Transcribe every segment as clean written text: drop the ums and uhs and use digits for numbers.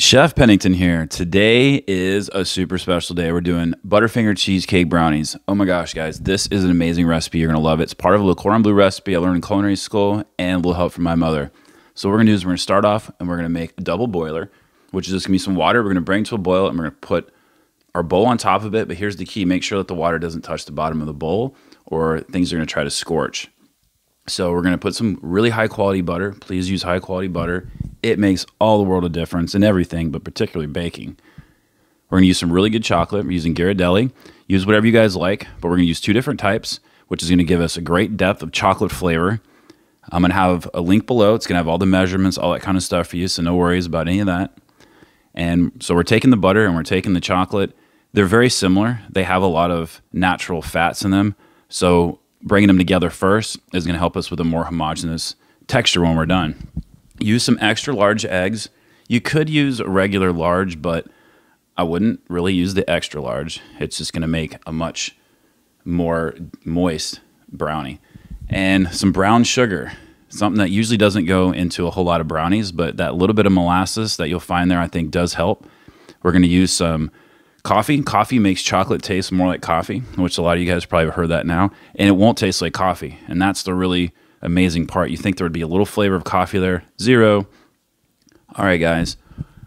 Chef Pennington here. Today is a super special day. We're doing Butterfinger cheesecake brownies. Oh my gosh, guys, this is an amazing recipe. You're gonna love it. It's part of a Le Cordon Bleu recipe I learned in culinary school and a little help from my mother. So what we're gonna do is we're gonna start off and we're gonna make a double boiler, which is just gonna be some water. We're gonna bring to a boil and we're gonna put our bowl on top of it. But here's the key, make sure that the water doesn't touch the bottom of the bowl or things are gonna try to scorch. So we're gonna put some really high quality butter. Please use high quality butter. It makes all the world of difference in everything, but particularly baking. We're gonna use some really good chocolate. We're using Ghirardelli. Use whatever you guys like, but we're gonna use two different types, which is gonna give us a great depth of chocolate flavor. I'm gonna have a link below. It's gonna have all the measurements, all that kind of stuff for you, so no worries about any of that. And so we're taking the butter and we're taking the chocolate. They're very similar. They have a lot of natural fats in them, so bringing them together first is gonna help us with a more homogeneous texture when we're done. Use some extra large eggs. You could use a regular large, but I wouldn't really use the extra large. It's just gonna make a much more moist brownie. And some brown sugar, something that usually doesn't go into a whole lot of brownies, but that little bit of molasses that you'll find there I think does help. We're gonna use some coffee. Coffee makes chocolate taste more like coffee, which a lot of you guys probably have heard that now, and it won't taste like coffee, and that's the really amazing part. You think there would be a little flavor of coffee there. Zero. All right, guys,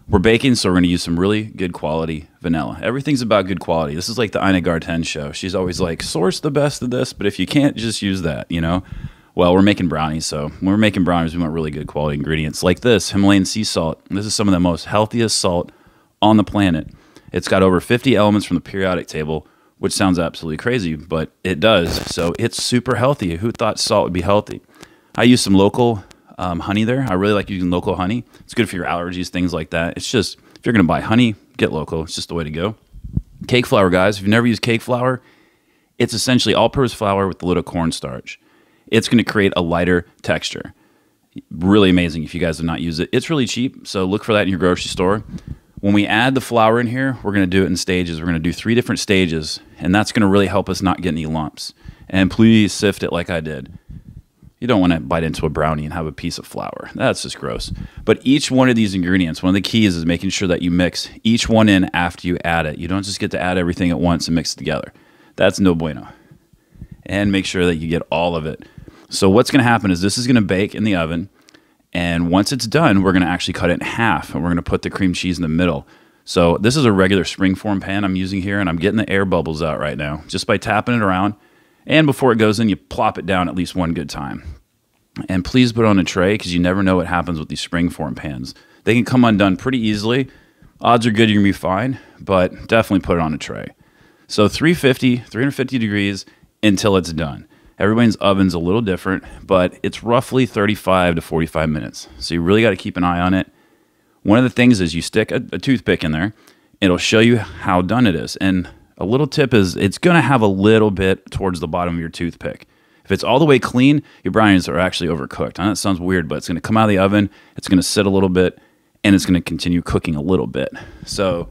we're baking, so we're going to use some really good quality vanilla. Everything's about good quality. This is like the Ina Garten show. She's always like, source the best of this, but if you can't, just use that, you know? Well, we're making brownies, so when we're making brownies, we want really good quality ingredients like this, Himalayan sea salt. This is some of the most healthiest salt on the planet. It's got over 50 elements from the periodic table, which sounds absolutely crazy, but it does. So it's super healthy. Who thought salt would be healthy? I use some local honey there. I really like using local honey. It's good for your allergies, things like that. It's just, if you're gonna buy honey, get local. It's just the way to go. Cake flour, guys. If you've never used cake flour, it's essentially all-purpose flour with a little cornstarch. It's gonna create a lighter texture. Really amazing if you guys have not used it. It's really cheap, so look for that in your grocery store. When we add the flour in here, we're gonna do it in stages. We're gonna do three different stages, and that's gonna really help us not get any lumps. And please sift it like I did. You don't wanna bite into a brownie and have a piece of flour. That's just gross. But each one of these ingredients, one of the keys is making sure that you mix each one in after you add it. You don't just get to add everything at once and mix it together. That's no bueno. And make sure that you get all of it. So what's gonna happen is this is gonna bake in the oven. And once it's done, we're gonna actually cut it in half and we're gonna put the cream cheese in the middle. So this is a regular springform pan I'm using here, and I'm getting the air bubbles out right now just by tapping it around. And before it goes in, you plop it down at least one good time. And please put it on a tray because you never know what happens with these springform pans. They can come undone pretty easily. Odds are good you're gonna be fine, but definitely put it on a tray. So 350 degrees until it's done. Everybody's oven's a little different, but it's roughly 35 to 45 minutes. So you really got to keep an eye on it. One of the things is you stick a toothpick in there, it'll show you how done it is. And a little tip is it's going to have a little bit towards the bottom of your toothpick. If it's all the way clean, your brownies are actually overcooked. I know it sounds weird, but it's going to come out of the oven, it's going to sit a little bit, and it's going to continue cooking a little bit. So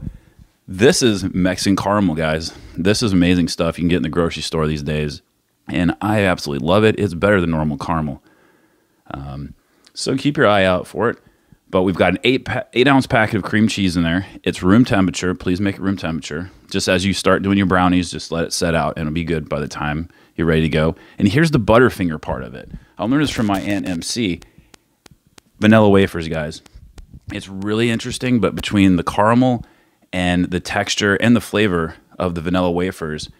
this is Mexican caramel, guys. This is amazing stuff you can get in the grocery store these days. And I absolutely love it. It's better than normal caramel. So keep your eye out for it. But we've got an 8-ounce packet of cream cheese in there. It's room temperature. Please make it room temperature. Just as you start doing your brownies, just let it set out, and it'll be good by the time you're ready to go. And here's the Butterfinger part of it. I learned this from my Aunt MC. Vanilla wafers, guys. It's really interesting, but between the caramel and the texture and the flavor of the vanilla wafers,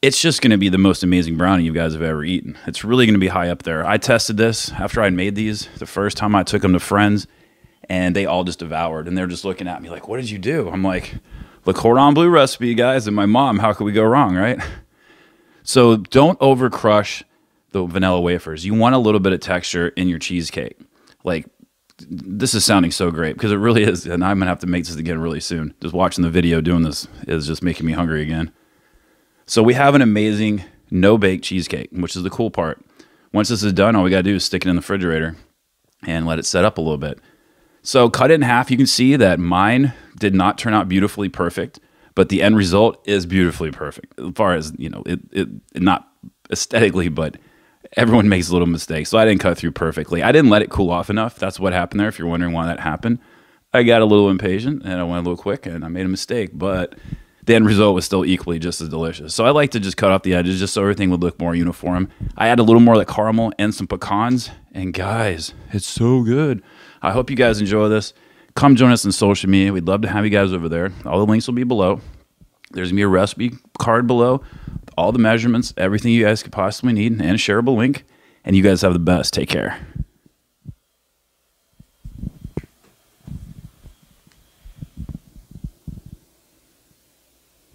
it's just gonna be the most amazing brownie you guys have ever eaten. It's really gonna be high up there. I tested this after I made these the first time. I took them to friends and they all just devoured, and they're just looking at me like, what did you do? I'm like, Le Cordon Bleu recipe, guys, and my mom. How could we go wrong, right? So don't over crush the vanilla wafers. You want a little bit of texture in your cheesecake. Like, this is sounding so great because it really is, and I'm gonna have to make this again really soon. Just watching the video doing this is just making me hungry again. So we have an amazing no-bake cheesecake, which is the cool part. Once this is done, all we gotta do is stick it in the refrigerator and let it set up a little bit. So cut it in half. You can see that mine did not turn out beautifully perfect, but the end result is beautifully perfect. As far as, you know, it not aesthetically, but everyone makes little mistakes. So I didn't cut through perfectly. I didn't let it cool off enough. That's what happened there, if you're wondering why that happened. I got a little impatient and I went a little quick and I made a mistake, but the end result was still equally just as delicious. So I like to just cut off the edges just so everything would look more uniform. I add a little more of the caramel and some pecans, and guys, it's so good. I hope you guys enjoy this. Come join us on social media. We'd love to have you guys over there. All the links will be below. There's going to be a recipe card below, all the measurements, everything you guys could possibly need, and a shareable link. And you guys have the best. Take care.